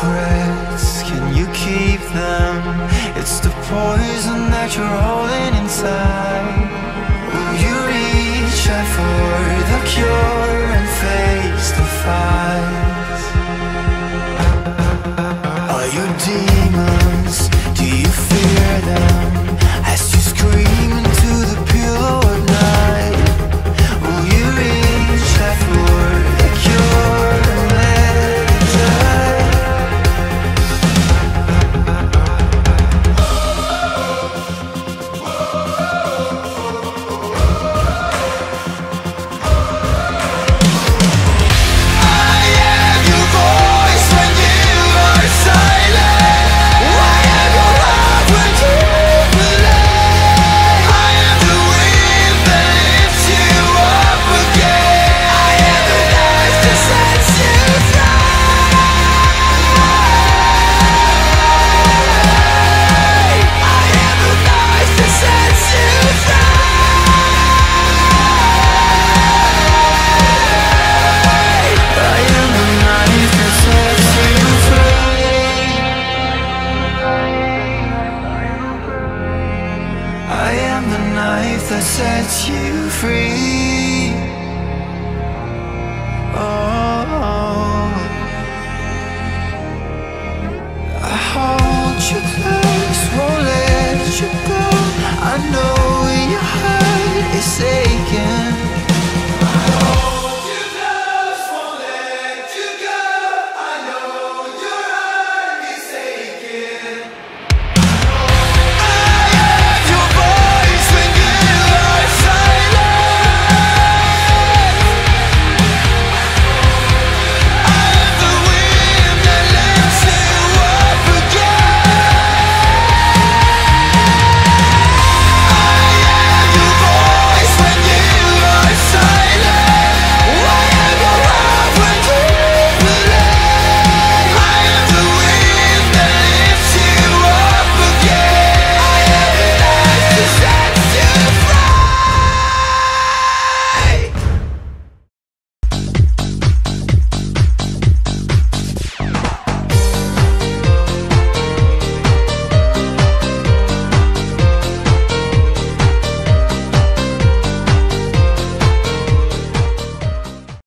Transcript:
regrets, can you keep them? It's the poison that you're holding inside. Will you reach out for the cure and face the fight?